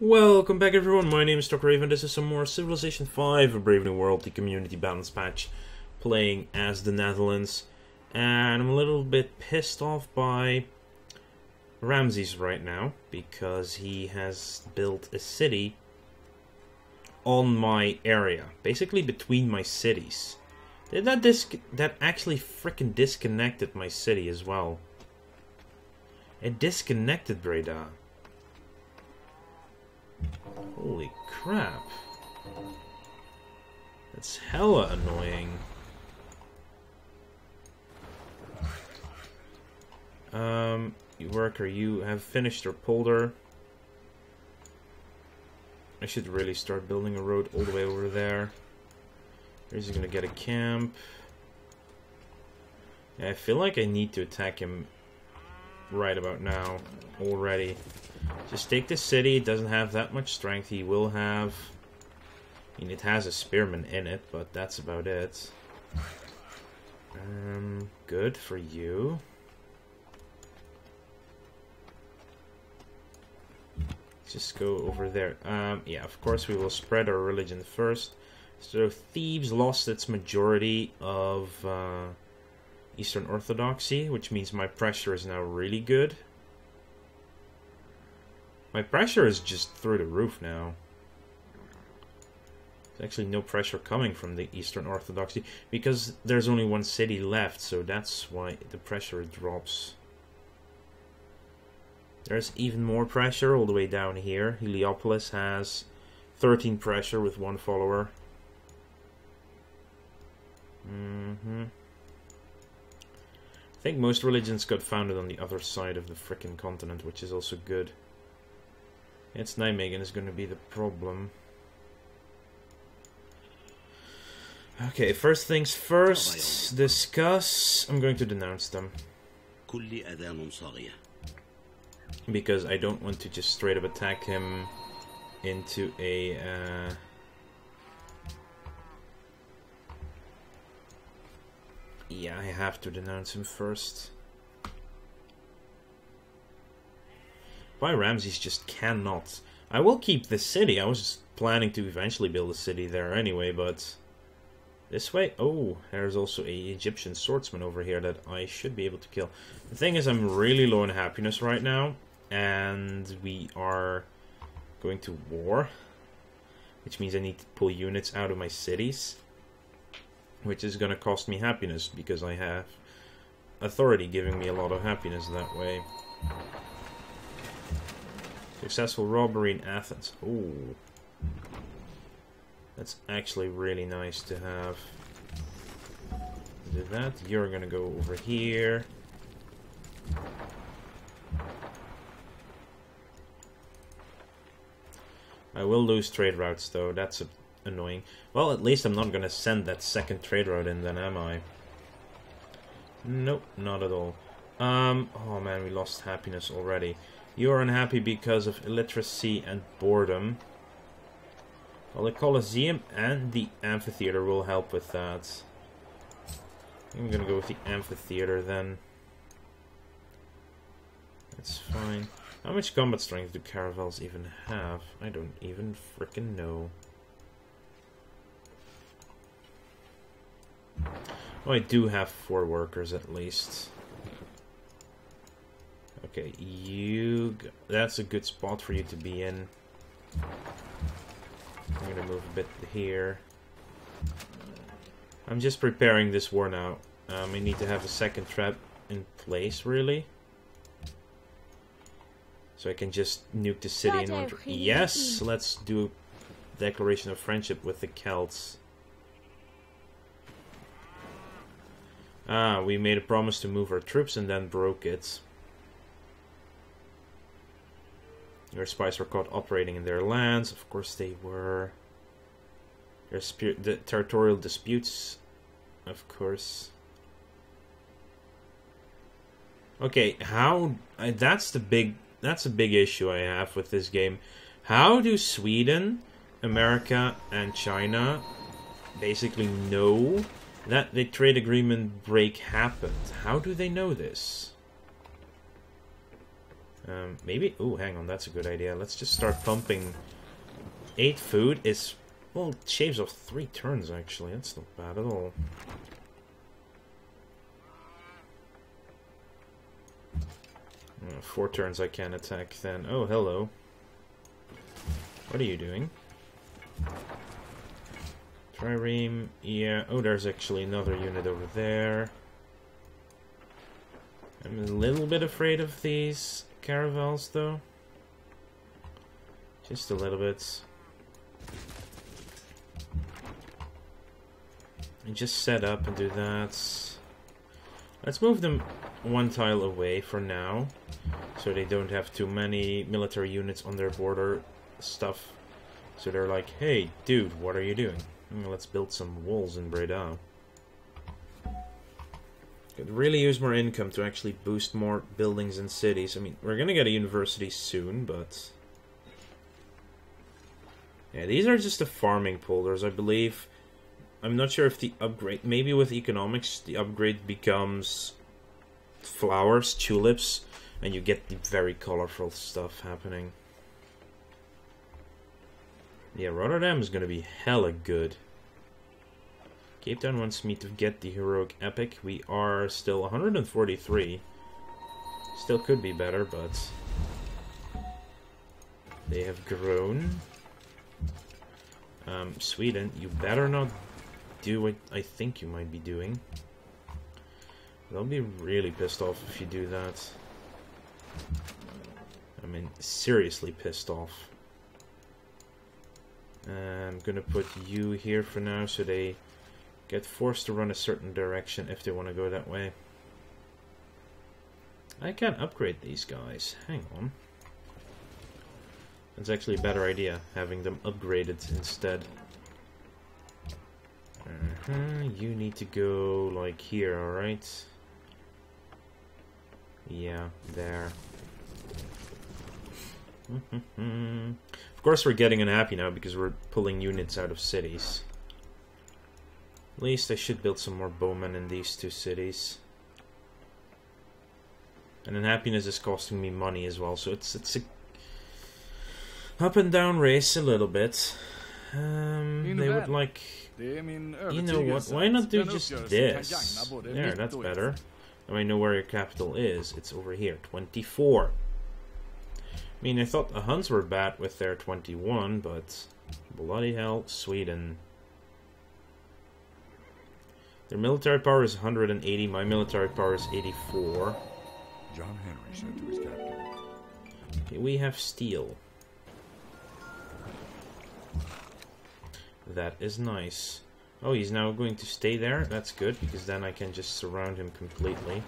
Welcome back everyone, my name is Dr. Raven, this is some more Civilization 5, a Brave New World, the community balance patch, playing as the Netherlands, and I'm a little bit pissed off by Ramses right now, because he has built a city on my area, basically between my cities. That actually frickin' disconnected my city as well. It disconnected Breda. Holy crap. That's hella annoying. You worker, you have finished your polder. I should really start building a road all the way over there. Here's gonna get a camp. Yeah, I feel like I need to attack him right about now already. Just take this city, it doesn't have that much strength. He will have, I mean, it has a spearman in it, but that's about it. Good for you. Just go over there. Yeah, of course we will spread our religion first. So Thebes lost its majority of Eastern Orthodoxy, which means my pressure is now really good. My pressure is just through the roof now. There's actually no pressure coming from the Eastern Orthodoxy, because there's only one city left, so that's why the pressure drops. There's even more pressure all the way down here. Heliopolis has 13 pressure with one follower. I think most religions got founded on the other side of the frickin' continent, which is also good. It's Nijmegen is going to be the problem. Okay, first things first, discuss. I'm going to denounce them. Because I don't want to just straight up attack him into a... Yeah, I have to denounce him first. Why Ramses just cannot. I will keep this city. I was just planning to eventually build a city there anyway, but... This way? Oh, there's also a Egyptian swordsman over here that I should be able to kill. The thing is, I'm really low on happiness right now, and we are going to war, which means I need to pull units out of my cities, which is going to cost me happiness, because I have authority giving me a lot of happiness that way. Successful robbery in Athens. Ooh. That's actually really nice to have. Do that. You're gonna go over here. I will lose trade routes though, that's annoying. Well, at least I'm not gonna send that second trade route in then, am I? Nope, not at all. Oh man, we lost happiness already. You're unhappy because of illiteracy and boredom. Well, the Colosseum and the amphitheater will help with that. I'm gonna go with the amphitheater then. That's fine. How much combat strength do caravels even have? I don't even frickin' know. Oh, I do have 4 workers at least. Okay, that's a good spot for you to be in. I'm gonna move a bit here. I'm just preparing this war now. I need to have a second trap in place, really. So I can just nuke the city in one... Yes! Let's do a declaration of friendship with the Celts. Ah, we made a promise to move our troops and then broke it. Your spies were caught operating in their lands. Of course they were. The territorial disputes. Of course. Okay, how... That's a big issue I have with this game. How do Sweden, America, and China basically know that the trade agreement break happened? How do they know this? Maybe... Ooh, hang on, that's a good idea. Let's just start pumping. 8 food is... Well, it shaves off 3 turns, actually. That's not bad at all. Oh, 4 turns I can attack then. Oh, hello. What are you doing? Trireme, yeah. Oh, there's actually another unit over there. I'm a little bit afraid of these caravels, though. Just a little bit. And just set up and do that. Let's move them one tile away for now, so they don't have too many military units on their border stuff. So they're like, hey, dude, what are you doing? Let's build some walls in Breda. Could really use more income to actually boost more buildings and cities. I mean, we're gonna get a university soon, but... Yeah, these are just the farming polders, I believe. I'm not sure if the upgrade... Maybe with economics, the upgrade becomes flowers, tulips, and you get the very colorful stuff happening. Yeah, Rotterdam is gonna be hella good. Cape Town wants me to get the Heroic Epic. We are still 143. Still could be better, but... They have grown. Sweden, you better not do what I think you might be doing. They'll be really pissed off if you do that. I mean, seriously pissed off. I'm gonna put you here for now, so they get forced to run a certain direction if they want to go that way. I can upgrade these guys. Hang on. That's actually a better idea, having them upgraded instead. You need to go, like, here, alright? Yeah, there. Of course we're getting unhappy now because we're pulling units out of cities. At least I should build some more bowmen in these two cities. And unhappiness is costing me money as well, so it's a up and down race a little bit. They would like... You know what, why not do just this? There, that's better. Now I know where your capital is. It's over here, 24. I mean, I thought the Huns were bad with their 21, but bloody hell, Sweden. Their military power is 180, my military power is 84. John Henry said to his captain. Okay, we have steel. That is nice. Oh, he's now going to stay there? That's good, because then I can just surround him completely.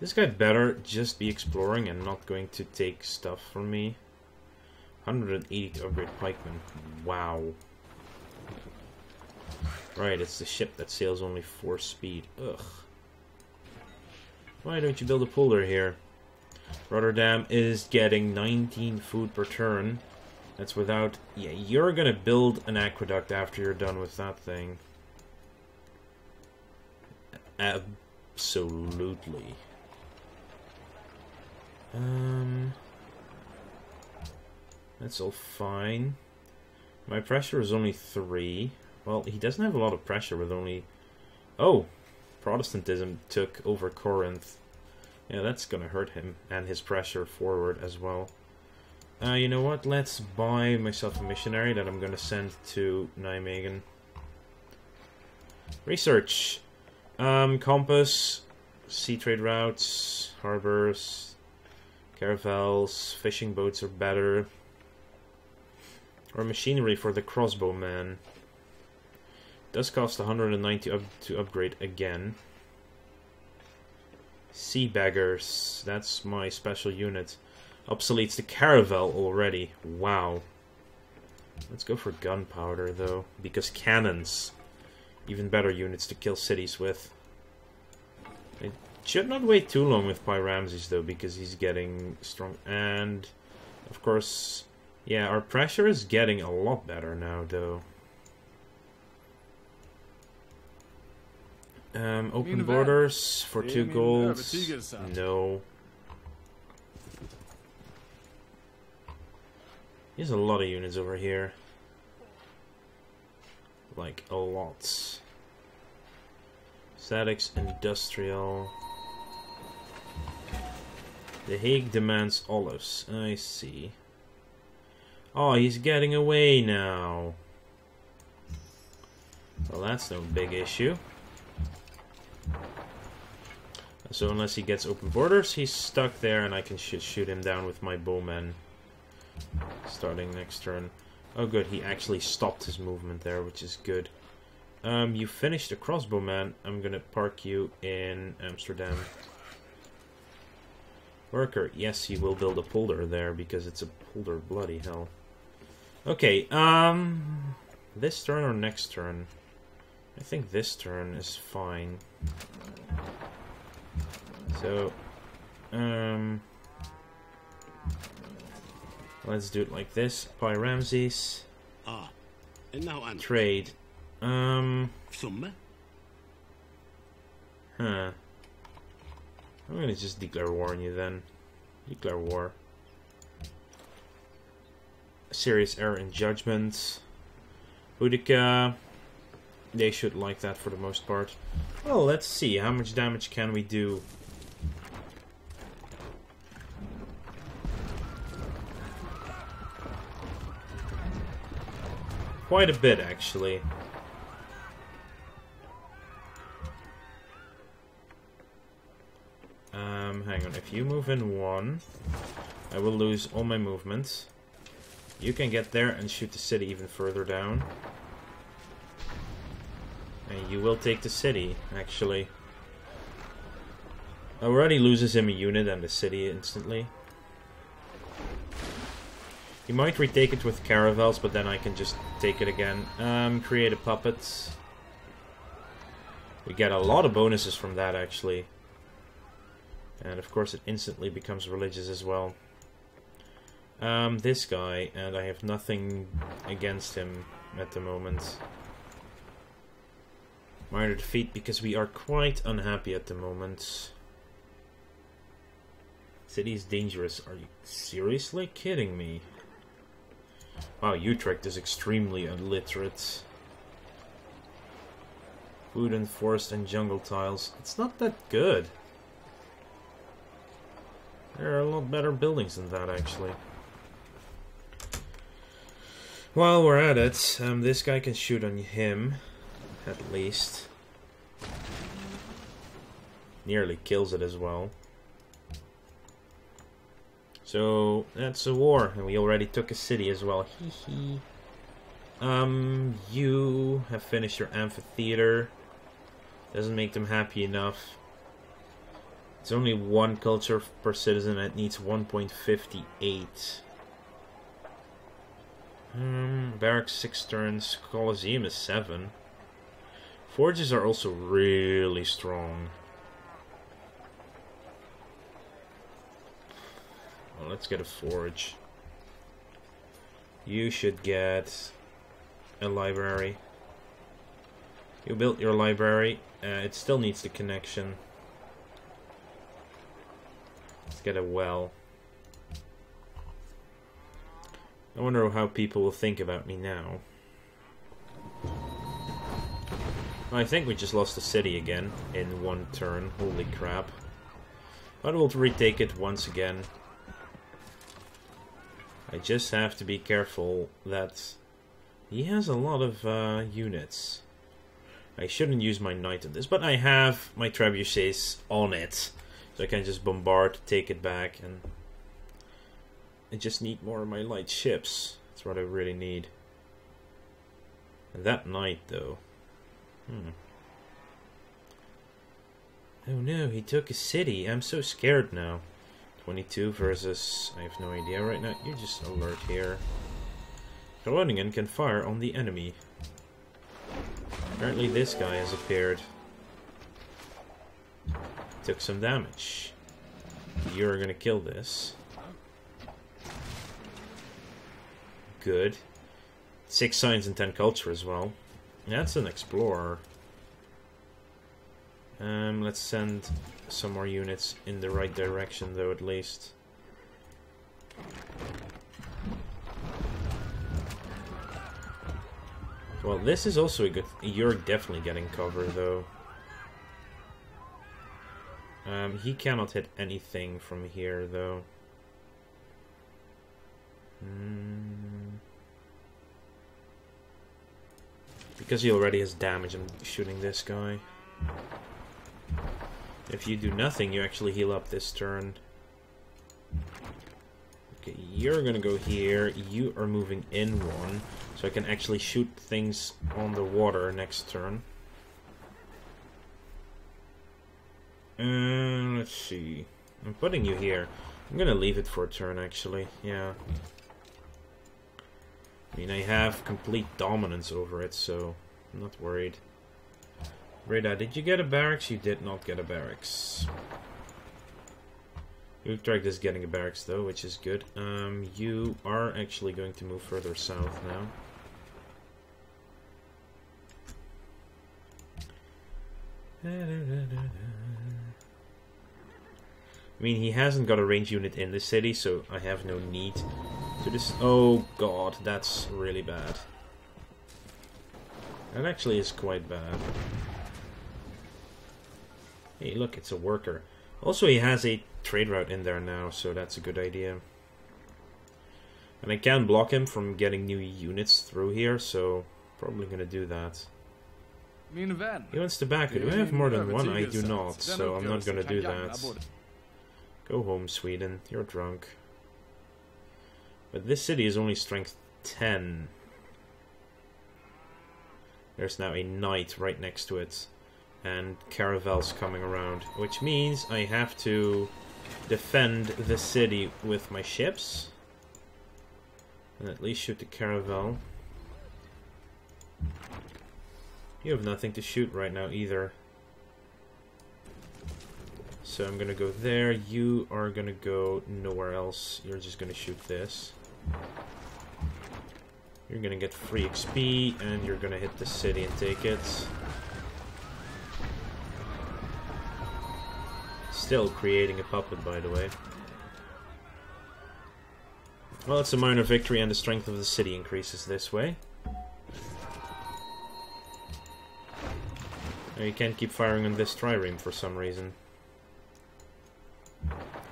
This guy better just be exploring and not going to take stuff from me. 180 to upgrade pikemen. Wow. Right, it's the ship that sails only 4 speed. Ugh. Why don't you build a polder here? Rotterdam is getting 19 food per turn. That's without... Yeah, you're gonna build an aqueduct after you're done with that thing. Absolutely. That's all fine. My pressure is only 3. Well, he doesn't have a lot of pressure with only... Oh! Protestantism took over Corinth. Yeah, that's gonna hurt him and his pressure forward as well. You know what? Let's buy myself a missionary that I'm gonna send to Nijmegen. Research! Compass, sea trade routes, harbors... Caravels, fishing boats are better. Or machinery for the crossbowman. Does cost 190 to upgrade again. Sea Beggars, that's my special unit. Obsoletes the caravel already. Wow. Let's go for gunpowder though, because cannons. Even better units to kill cities with. Should not wait too long with Ramses though, because he's getting strong. And, of course, yeah, our pressure is getting a lot better now, though. Open borders for 2 golds. No. There's a lot of units over here. Like, a lot. Statics, industrial. The Hague demands olives. I see. Oh, he's getting away now. Well, that's no big issue. So unless he gets open borders, he's stuck there, and I can shoot him down with my bowmen. Starting next turn. Oh good, he actually stopped his movement there, which is good. You finished the crossbowman. I'm gonna park you in Amsterdam. Worker, yes, he will build a polder there, because it's a polder, bloody hell. Okay, this turn or next turn? I think this turn is fine. So, let's do it like this. By Ramses. Ah, and now I'm trade. I'm gonna just declare war on you then. Declare war. A serious error in judgment. Boudica. They should like that for the most part. Well, let's see. How much damage can we do? Quite a bit, actually. Hang on, if you move in one, I will lose all my movements. You can get there and shoot the city even further down. And you will take the city, actually. Already loses him a unit and the city instantly. You might retake it with caravels, but then I can just take it again. Create a puppet. We get a lot of bonuses from that, actually. And of course it instantly becomes religious as well. This guy, and I have nothing against him at the moment. Minor defeat, because we are quite unhappy at the moment. City's dangerous. Are you seriously kidding me? Wow, Utrecht is extremely illiterate. Wood and forest and jungle tiles. It's not that good. There are a lot better buildings than that, actually. While we're at it, this guy can shoot on him, at least. Nearly kills it as well. So, that's a war, and we already took a city as well. Hee hee. You have finished your amphitheater. Doesn't make them happy enough. It's only one culture per citizen, and it needs 1.58. Barracks 6 turns, Colosseum is 7. Forges are also really strong. Let's get a forge. You should get a library. You built your library. It still needs the connection. Let's get a well. I wonder how people will think about me now. I think we just lost the city again in one turn. Holy crap. But we'll retake it once again. I just have to be careful that he has a lot of units. I shouldn't use my knight on this, but I have my trebuchets on it. So I can just bombard, take it back, and I just need more of my light ships. That's what I really need. And that knight, though. Oh no, he took a city. I'm so scared now. 22 versus... I have no idea right now. You're just alert here. Groningen can fire on the enemy. Apparently this guy has appeared. Took some damage. You're gonna kill this. Good. 6 science and 10 culture as well. That's an explorer. Let's send some more units in the right direction, though, at least. Well, this is also a good... You're definitely getting cover, though. He cannot hit anything from here, though. Because he already has damage, I'm shooting this guy. If you do nothing, you actually heal up this turn. Okay, you're gonna go here. You are moving in one, so I can actually shoot things on the water next turn. Let's see. I'm putting you here. I'm gonna leave it for a turn, actually. Yeah. I mean, I have complete dominance over it, so I'm not worried. Breda, did you get a barracks? You did not get a barracks. Utrecht is getting a barracks, though, which is good. You are actually going to move further south now. I mean, he hasn't got a range unit in the city, so I have no need to this. Oh god, that's really bad. That actually is quite bad. Hey, look, it's a worker. Also, he has a trade route in there now, so that's a good idea. And I can block him from getting new units through here, so probably gonna do that. He wants tobacco. Do I have more than one? I do not, so I'm not gonna do that. Go home, Sweden. You're drunk. But this city is only strength 10. There's now a knight right next to it. And caravels coming around, which means I have to defend the city with my ships. And at least shoot the caravel. You have nothing to shoot right now either. So I'm gonna go there, you are gonna go nowhere else, you're just gonna shoot this. You're gonna get free XP and you're gonna hit the city and take it. Still creating a puppet, by the way. Well, it's a minor victory and the strength of the city increases this way. Now you can't keep firing on this trireme for some reason.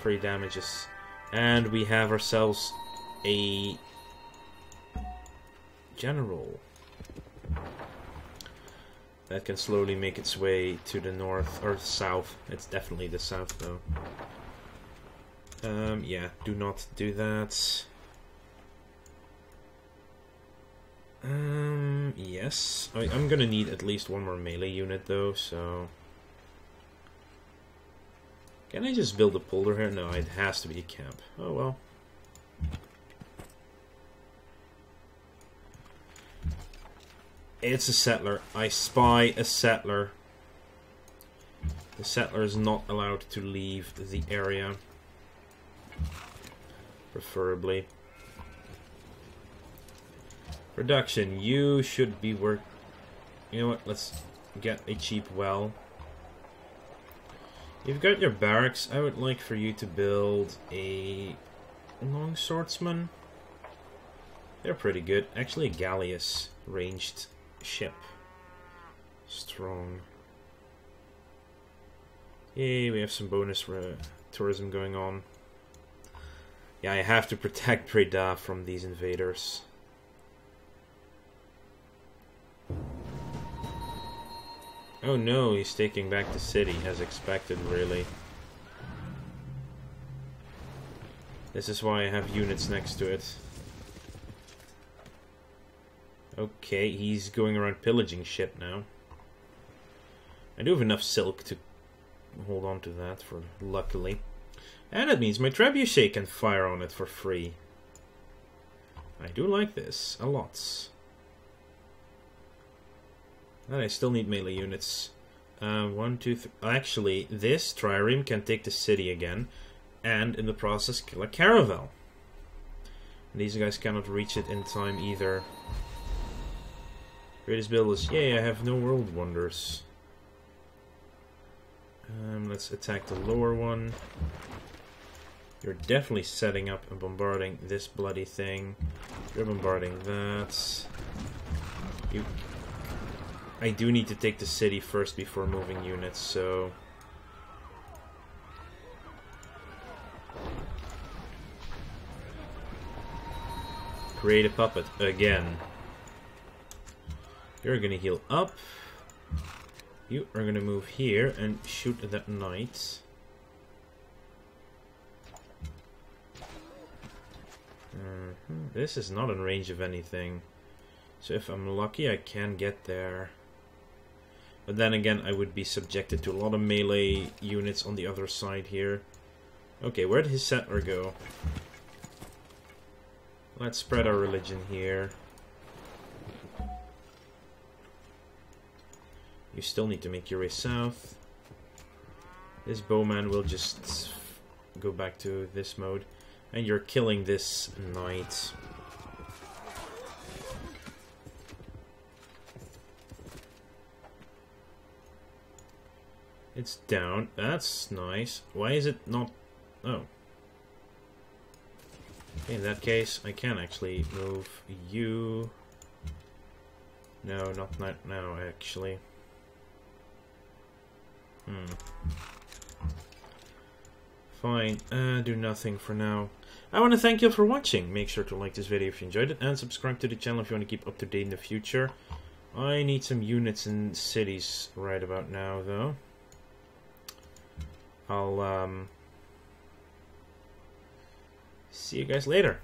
Free damages. And we have ourselves a general. That can slowly make its way to the north, or south. It's definitely the south, though. Yeah, do not do that. Yes. I'm gonna need at least one more melee unit, though, so... Can I just build a polder here? No, it has to be a camp. Oh, well. It's a settler. I spy a settler. The settler is not allowed to leave the area. Preferably. Production. You should be work... You know what? Let's get a cheap well. You've got your barracks. I would like for you to build a longswordsman. They're pretty good. Actually, a galleass ranged... ship. Strong. Yay, we have some bonus tourism going on. Yeah, I have to protect Breda from these invaders. Oh no, he's taking back the city, as expected, really. This is why I have units next to it. Okay, he's going around pillaging shit now. I do have enough silk to hold on to that for luckily. And it means my trebuchet can fire on it for free. I do like this a lot. And I still need melee units. 1, 2, 3. Actually, this trireme can take the city again. And in the process, kill a caravel. And these guys cannot reach it in time either. Greatest build is... Yay, I have no world wonders. Let's attack the lower one. You're definitely setting up and bombarding this bloody thing. You're bombarding that. You... I do need to take the city first before moving units, so... Create a puppet again. You're gonna heal up. You are gonna move here and shoot at that knight. This is not in range of anything. So if I'm lucky, I can get there. But then again, I would be subjected to a lot of melee units on the other side here. Okay, where did his settler go? Let's spread our religion here. You still need to make your way south. This bowman will just go back to this mode. And you're killing this knight. It's down. That's nice. Why is it not... Oh. In that case, I can actually move you... No, not now, actually. Fine. Do nothing for now. I want to thank you for watching. Make sure to like this video if you enjoyed it. And subscribe to the channel if you want to keep up to date in the future. I need some units in cities right about now, though. I'll see you guys later.